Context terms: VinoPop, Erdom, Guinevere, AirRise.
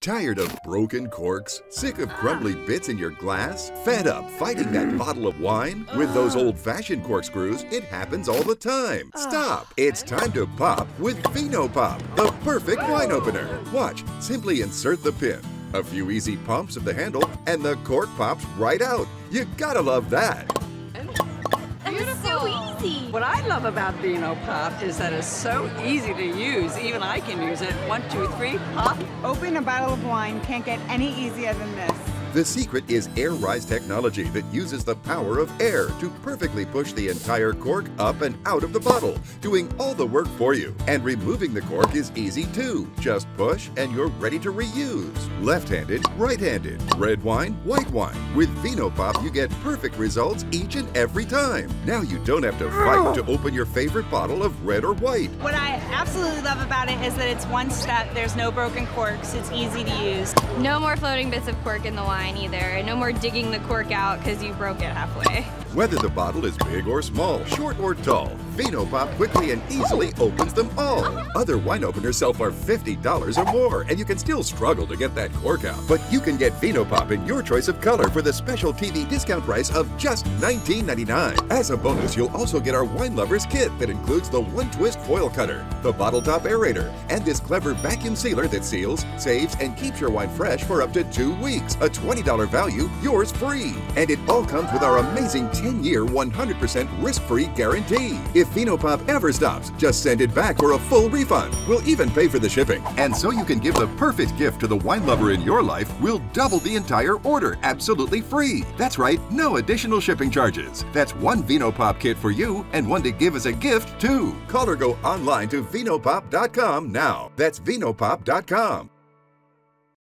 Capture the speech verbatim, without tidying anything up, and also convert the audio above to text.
Tired of broken corks? Sick of crumbly bits in your glass? Fed up fighting that bottle of wine? With those old-fashioned corkscrews, it happens all the time. Stop! It's time to pop with VinoPop, the perfect wine opener. Watch, simply insert the pin, a few easy pumps of the handle, and the cork pops right out. You gotta love that. What I love about VinoPop is that it's so easy to use. Even I can use it. One, two, three, pop. Open a bottle of wine can't get any easier than this. The secret is AirRise technology that uses the power of air to perfectly push the entire cork up and out of the bottle, doing all the work for you. And removing the cork is easy too. Just push and you're ready to reuse. Left-handed, right-handed, red wine, white wine. With VinoPop, you get perfect results each and every time. Now you don't have to fight to open your favorite bottle of red or white. What I absolutely love about it is that it's one step. There's no broken corks. It's easy to use. No more floating bits of cork in the wine either, and no more digging the cork out because you broke it halfway. Whether the bottle is big or small, short or tall, VinoPop quickly and easily opens them all. Other wine openers sell for fifty dollars or more, and you can still struggle to get that cork out. But you can get VinoPop in your choice of color for the special T V discount price of just nineteen ninety-nine. As a bonus, you'll also get our Wine Lovers Kit that includes the one-twist foil cutter, the bottle top aerator, and this clever vacuum sealer that seals, saves, and keeps your wine fresh for up to two weeks. A twenty dollar value, yours free. And it all comes with our amazing ten year, one hundred percent risk-free guarantee. If VinoPop ever stops, just send it back for a full refund. We'll even pay for the shipping. And so you can give the perfect gift to the wine lover in your life, we'll double the entire order absolutely free. That's right, no additional shipping charges. That's one VinoPop kit for you and one to give as a gift too. Call or go online to vinopop dot com now. That's vinopop dot com.